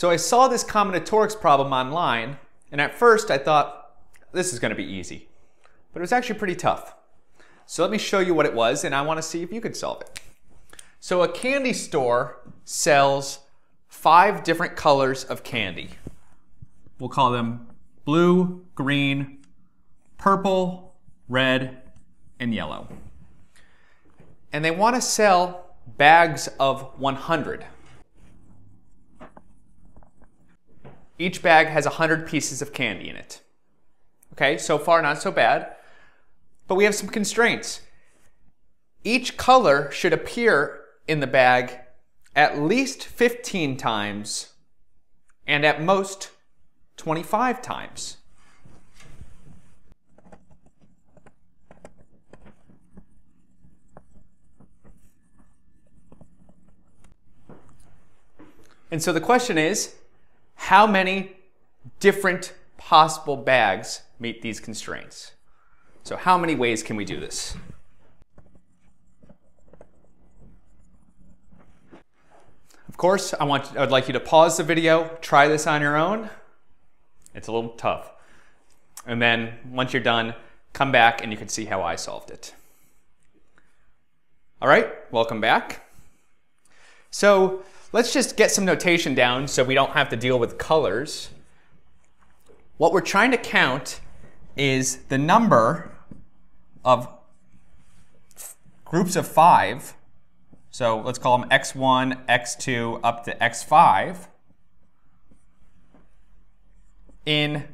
So I saw this combinatorics problem online, and at first I thought, this is going to be easy. But it was actually pretty tough. So let me show you what it was, and I want to see if you could solve it. So a candy store sells 5 different colors of candy. We'll call them blue, green, purple, red, and yellow. And they want to sell bags of 100. Each bag has 100 pieces of candy in it. Okay, so far not so bad. But we have some constraints. Each color should appear in the bag at least 15 times and at most 25 times. And so the question is, how many different possible bags meet these constraints? So how many ways can we do this? Of course, I'd like you to pause the video, try this on your own. It's a little tough. And then once you're done, come back and you can see how I solved it. All right, welcome back. So let's just get some notation down so we don't have to deal with colors. What we're trying to count is the number of groups of 5. So let's call them x1, x2, up to x5 in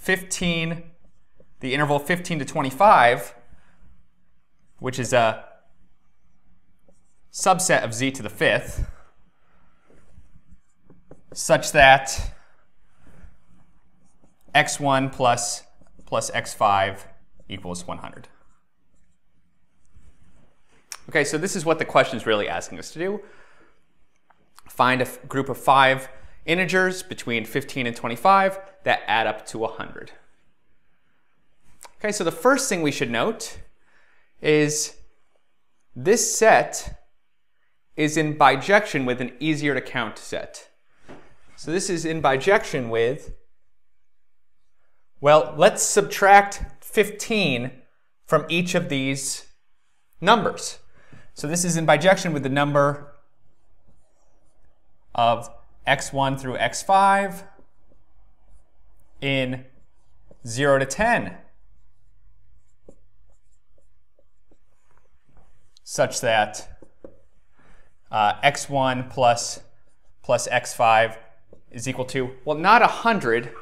the interval 15 to 25, which is a subset of z to the 5th, such that x1 plus x5 equals 100. Okay, so this is what the question is really asking us to do. Find a group of 5 integers between 15 and 25 that add up to 100. Okay, so the first thing we should note is this set is in bijection with an easier to count set. So this is in bijection with, well, let's subtract 15 from each of these numbers. So this is in bijection with the number of x1 through x5 in 0 to 10, such that x1 plus x5 is equal to, well, not 100.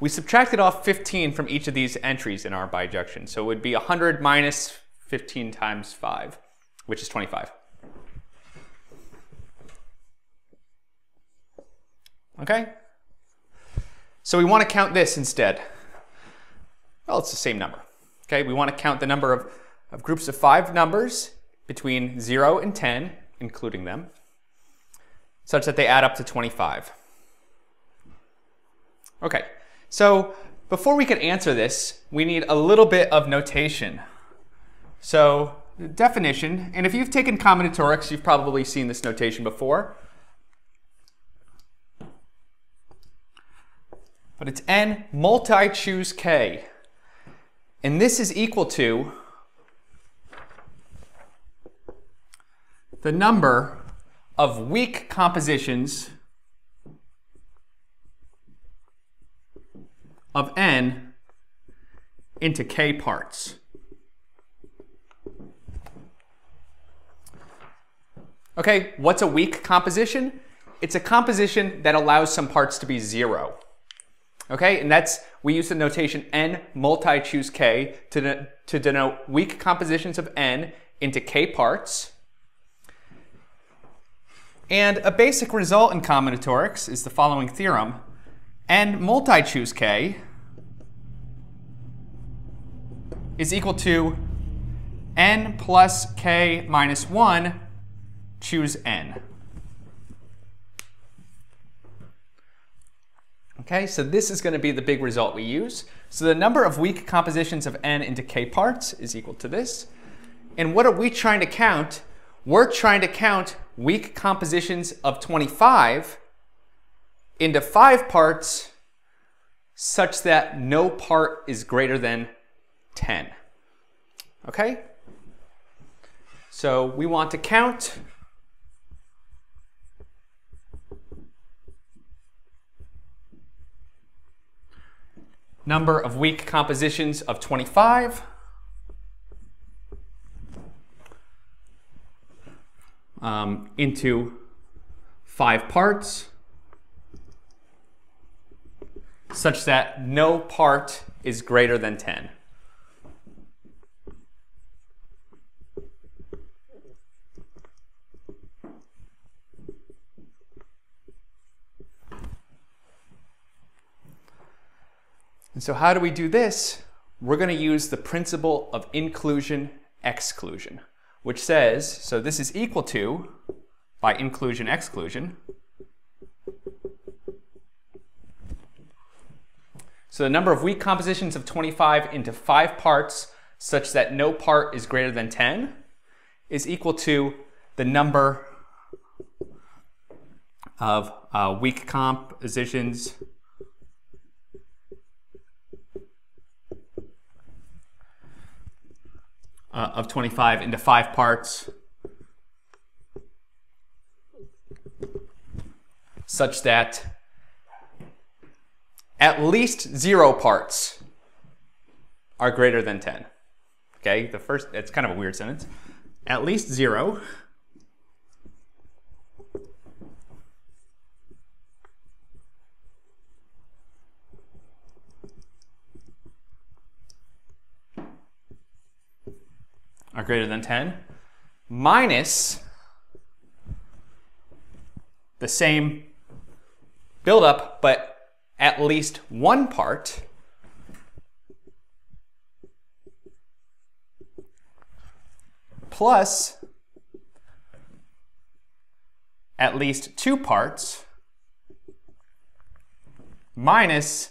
We subtracted off 15 from each of these entries in our bijection. So it would be 100 minus 15 times 5, which is 25. Okay? So we want to count this instead. Well, it's the same number. Okay? We want to count the number of groups of 5 numbers between 0 and 10, including them, such that they add up to 25. Okay, so before we can answer this, we need a little bit of notation. So the definition, and if you've taken combinatorics, you've probably seen this notation before. But it's n multi-choose k. And this is equal to the number of weak compositions of n into k parts. Okay, what's a weak composition? It's a composition that allows some parts to be 0. Okay, and we use the notation n multi-choose k to denote weak compositions of n into k parts. And a basic result in combinatorics is the following theorem. N multi-choose k is equal to n plus k minus 1 choose n. Okay, so this is going to be the big result we use. So the number of weak compositions of n into k parts is equal to this. And what are we trying to count? We're trying to count weak compositions of 25 into 5 parts such that no part is greater than 10. Okay? So we want to count number of weak compositions of 25. Into 5 parts such that no part is greater than 10. And so how do we do this? We're going to use the principle of inclusion-exclusion, which says, so this is equal to, by inclusion-exclusion, so the number of weak compositions of 25 into 5 parts such that no part is greater than 10 is equal to the number of weak compositions of 25 into 5 parts such that at least 0 parts are greater than 10. Okay, the first, it's kind of a weird sentence. At least 0 are greater than 10, minus the same buildup, but at least 1 part plus at least 2 parts minus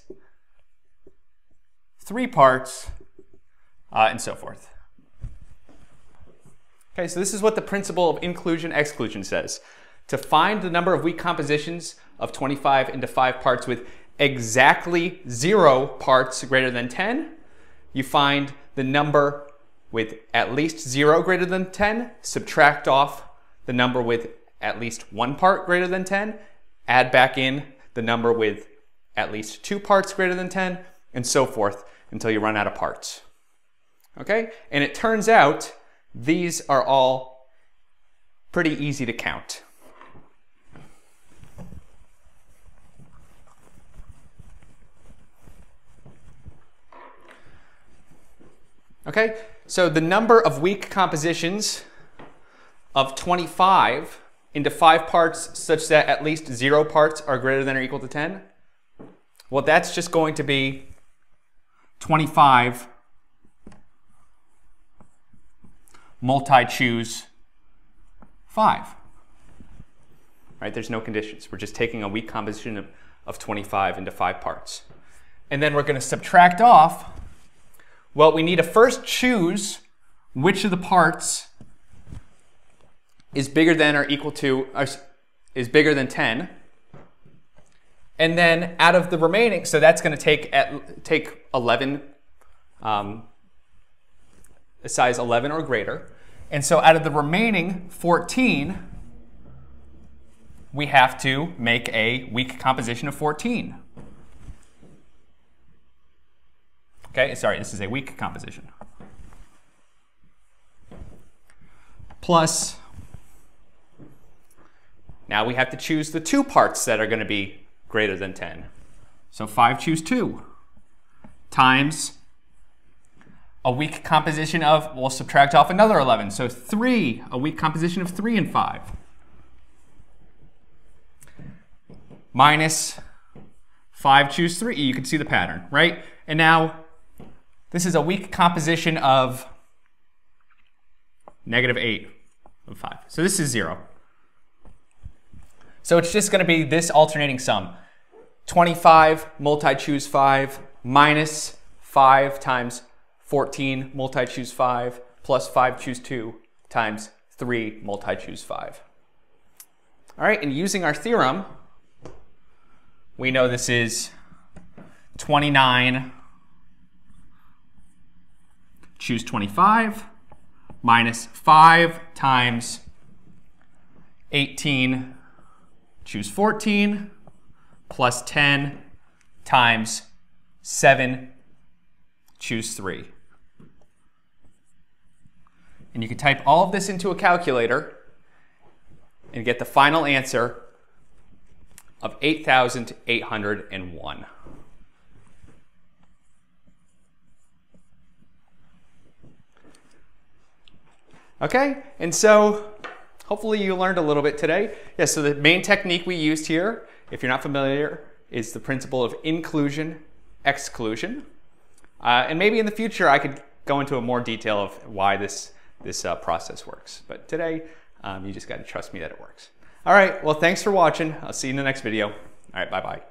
3 parts and so forth. Okay, so this is what the principle of inclusion-exclusion says. To find the number of weak compositions of 25 into 5 parts with exactly 0 parts greater than 10, you find the number with at least 0 greater than 10, subtract off the number with at least 1 part greater than 10, add back in the number with at least 2 parts greater than 10, and so forth until you run out of parts. Okay, and it turns out these are all pretty easy to count. Okay, so the number of weak compositions of 25 into 5 parts such that at least 0 parts are greater than or equal to 10, well, that's just going to be 25 multi-choose 5. Right? There's no conditions. We're just taking a weak composition of 25 into 5 parts. And then we're going to subtract off. Well, we need to first choose which of the parts is bigger than or equal to, or is bigger than 10. And then out of the remaining, so that's going to take 11, size 11 or greater. And so out of the remaining 14, we have to make a weak composition of 14. Okay, sorry, this is a weak composition. Plus, now we have to choose the 2 parts that are going to be greater than 10. So 5 choose 2 times a weak composition of, we'll subtract off another 11, so 3, a weak composition of 3 and 5. Minus 5 choose 3, you can see the pattern, right? And now, this is a weak composition of negative 8 of 5. So this is 0. So it's just going to be this alternating sum. 25 multi-choose 5 minus 5 times 14 multi-choose 5 plus 5 choose 2 times 3 multi-choose 5. All right, and using our theorem, we know this is 29, choose 25, minus 5 times 18, choose 14, plus 10 times 7, choose 3. And you can type all of this into a calculator and get the final answer of 8,801. Okay, and so hopefully you learned a little bit today. Yeah, so the main technique we used here, if you're not familiar, is the principle of inclusion-exclusion. And maybe in the future I could go into a more detail of why this process works. But today, you just got to trust me that it works. All right, well, thanks for watching. I'll see you in the next video. All right, bye-bye.